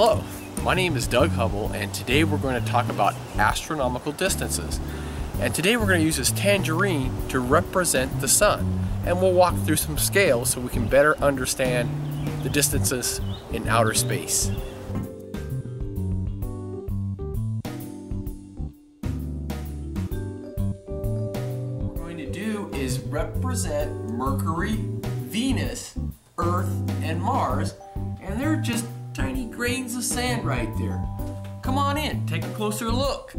Hello, my name is Doug Hubble, and today we're going to talk about astronomical distances. And today we're going to use this tangerine to represent the sun. And we'll walk through some scales so we can better understand the distances in outer space. What we're going to do is represent Mercury, Venus, Earth, and Mars, and they're just tiny grains of sand right there. Come on in, take a closer look.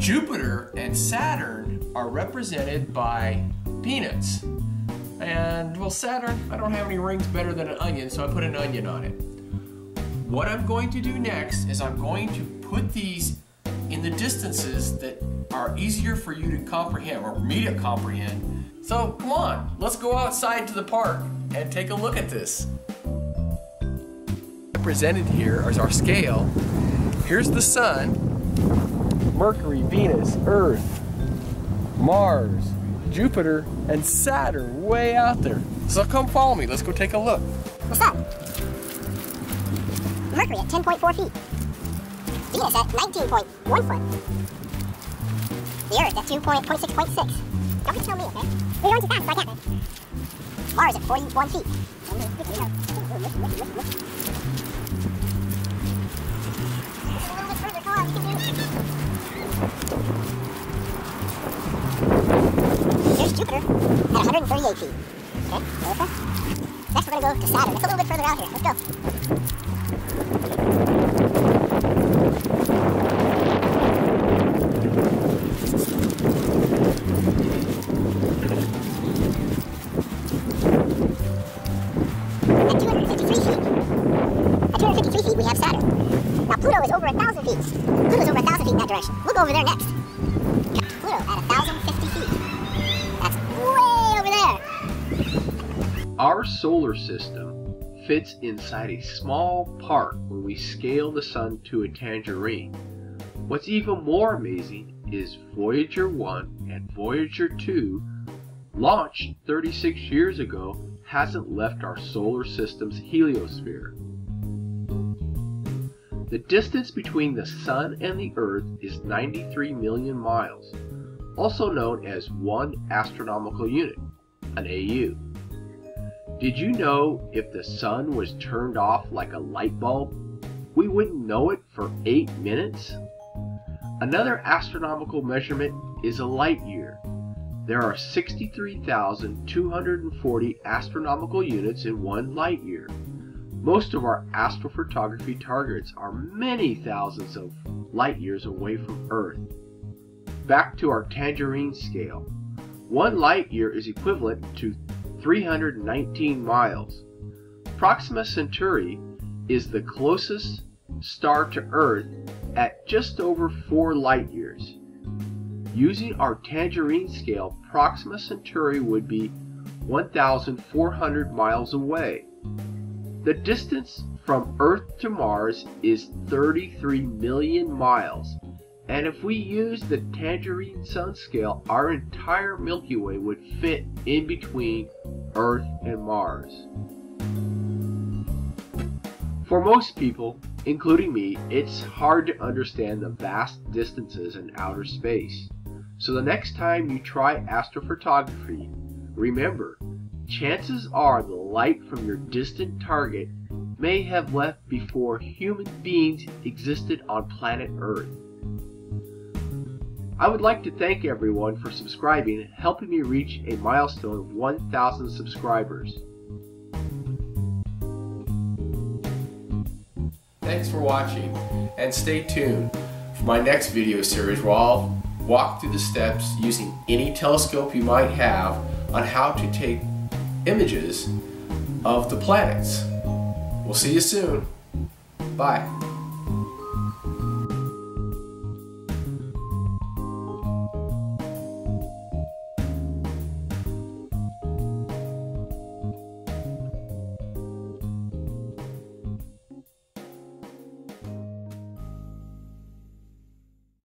Jupiter and Saturn are represented by peanuts. And well, Saturn, I don't have any rings better than an onion, so I put an onion on it. What I'm going to do next is I'm going to put these in the distances that are easier for you to comprehend, or me to comprehend. So come on, let's go outside to the park and take a look at this. Represented here is our scale. Here's the sun, Mercury, Venus, Earth, Mars, Jupiter, and Saturn way out there. So come follow me, let's go take a look. The sun. Mercury at 10.4 feet. Venus at 19.1 foot. The Earth at 2.26.6. Don't just tell me, okay? We're going too fast, so I can't, man. Mars at 41 feet. Here's Jupiter at 138 feet. Okay, next we're going to go to Saturn. It's a little bit further out here. Let's go. We'll go over there next. Pluto at 1,050 feet. That's way over there. Our solar system fits inside a small part when we scale the sun to a tangerine. What's even more amazing is Voyager 1 and Voyager 2, launched 36 years ago, hasn't left our solar system's heliosphere. The distance between the Sun and the Earth is 93 million miles, also known as one astronomical unit, an AU. Did you know if the Sun was turned off like a light bulb, we wouldn't know it for 8 minutes? Another astronomical measurement is a light year. There are 63,240 astronomical units in one light year. Most of our astrophotography targets are many thousands of light years away from Earth. Back to our tangerine scale. One light year is equivalent to 319 miles. Proxima Centauri is the closest star to Earth at just over 4 light years. Using our tangerine scale, Proxima Centauri would be 1,400 miles away. The distance from Earth to Mars is 33 million miles, and if we use the tangerine sun scale, our entire Milky Way would fit in between Earth and Mars. For most people, including me, it's hard to understand the vast distances in outer space. So the next time you try astrophotography, remember, chances are the light from your distant target may have left before human beings existed on planet Earth. I would like to thank everyone for subscribing and helping me reach a milestone of 1,000 subscribers. Thanks for watching, and stay tuned for my next video series where I'll walk through the steps using any telescope you might have on how to take images of the planets. We'll see you soon. Bye.